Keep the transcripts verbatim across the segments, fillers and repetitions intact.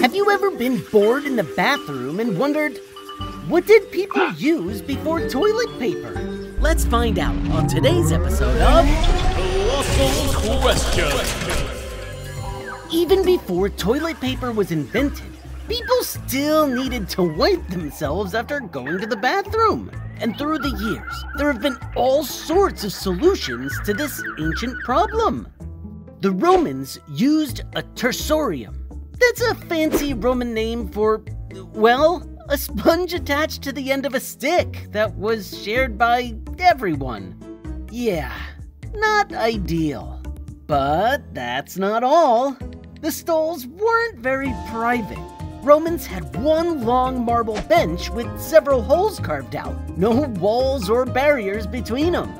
Have you ever been bored in the bathroom and wondered, what did people use before toilet paper? Let's find out on today's episode of Colossal Questions. Even before toilet paper was invented, people still needed to wipe themselves after going to the bathroom. And through the years, there have been all sorts of solutions to this ancient problem. The Romans used a tersorium. That's a fancy Roman name for, well, a sponge attached to the end of a stick that was shared by everyone. Yeah, not ideal. But that's not all. The stalls weren't very private. Romans had one long marble bench with several holes carved out, no walls or barriers between them.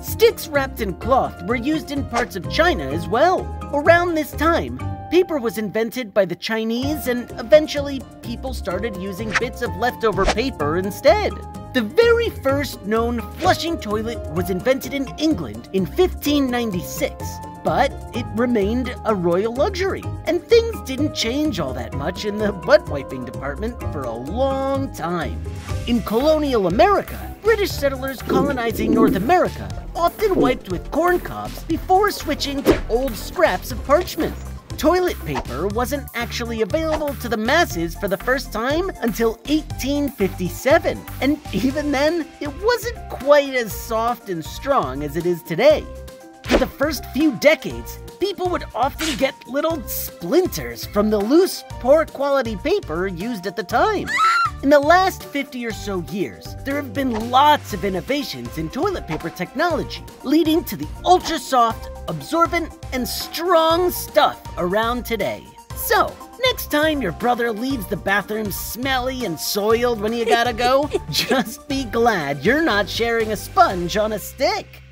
Sticks wrapped in cloth were used in parts of China as well. Around this time, paper was invented by the Chinese, and eventually people started using bits of leftover paper instead. The very first known flushing toilet was invented in England in fifteen ninety-six, but it remained a royal luxury, and things didn't change all that much in the butt wiping department for a long time. In colonial America, British settlers colonizing North America often wiped with corn cobs before switching to old scraps of parchment. Toilet paper wasn't actually available to the masses for the first time until eighteen fifty-seven, and even then, it wasn't quite as soft and strong as it is today. For the first few decades, people would often get little splinters from the loose, poor quality paper used at the time. In the last fifty or so years, there have been lots of innovations in toilet paper technology, leading to the ultra-soft, absorbent, and strong stuff around today. So, next time your brother leaves the bathroom smelly and soiled when you gotta go, just be glad you're not sharing a sponge on a stick.